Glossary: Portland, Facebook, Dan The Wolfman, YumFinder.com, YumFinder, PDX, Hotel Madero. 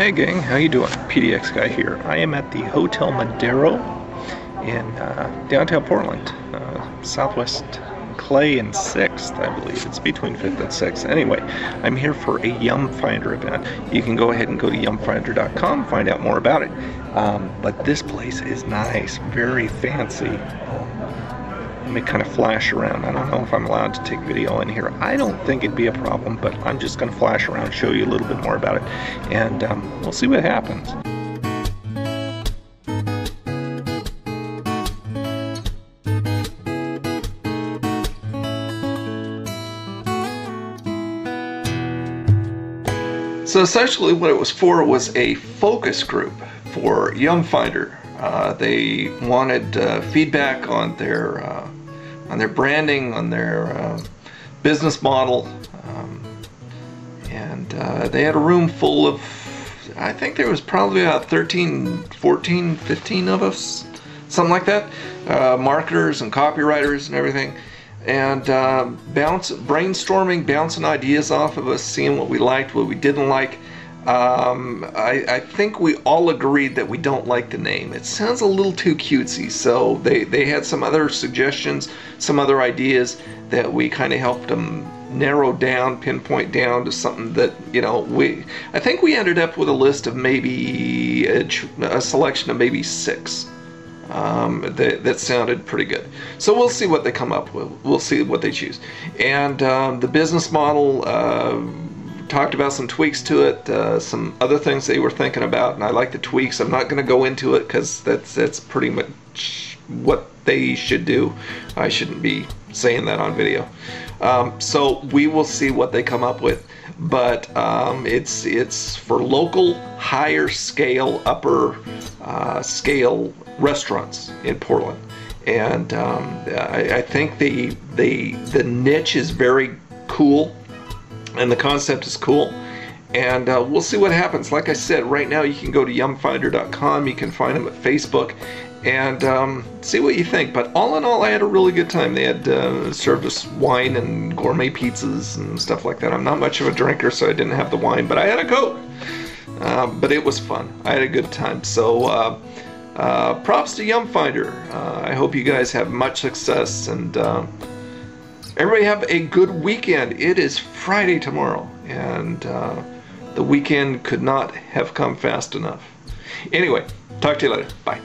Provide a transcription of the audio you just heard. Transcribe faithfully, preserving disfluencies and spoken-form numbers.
Hey gang, how you doing? P D X guy here. I am at the Hotel Madero in uh, downtown Portland, uh, Southwest Clay and sixth, I believe. It's between fifth and sixth. Anyway, I'm here for a YumFinder event. You can go ahead and go to YumFinder dot com, find out more about it. Um, but this place is nice, very fancy. Let me kind of flash around. I don't know if I'm allowed to take video in here. I don't think it'd be a problem, but I'm just going to flash around, show you a little bit more about it, and um, we'll see what happens. So essentially what it was for was a focus group for YumFinder. Uh, they wanted uh, feedback on their uh, on their branding, on their uh, business model, um, and uh, they had a room full of, I think there was probably about thirteen, fourteen, fifteen of us, something like that, uh, marketers and copywriters and everything, and uh, bounce, brainstorming, bouncing ideas off of us, seeing what we liked, what we didn't like. Um, I, I think we all agreed that we don't like the name. It sounds a little too cutesy, so they, they had some other suggestions, some other ideas that we kind of helped them narrow down, pinpoint down to something that, you know, we, I think we ended up with a list of maybe a, a selection of maybe six. Um, that, that sounded pretty good. So we'll see what they come up with. We'll see what they choose. And um, the business model, uh, talked about some tweaks to it, uh, some other things they were thinking about, and I like the tweaks. I'm not going to go into it because that's that's pretty much what they should do. I shouldn't be saying that on video. Um, so we will see what they come up with, but um, it's it's for local, higher scale, upper uh, scale restaurants in Portland, and um, I, I think the the the niche is very cool. And the concept is cool, and uh, we'll see what happens. Like I said, right now you can go to YumFinder dot com, you can find them at Facebook, and um, see what you think. But all in all, I had a really good time. They had uh, served us wine and gourmet pizzas and stuff like that. I'm not much of a drinker, so I didn't have the wine, but I had a Coke. Uh, but it was fun. I had a good time. So uh, uh, props to YumFinder. Uh, I hope you guys have much success, and uh, everybody have a good weekend. It is Friday tomorrow, and uh, the weekend could not have come fast enough. Anyway, talk to you later. Bye.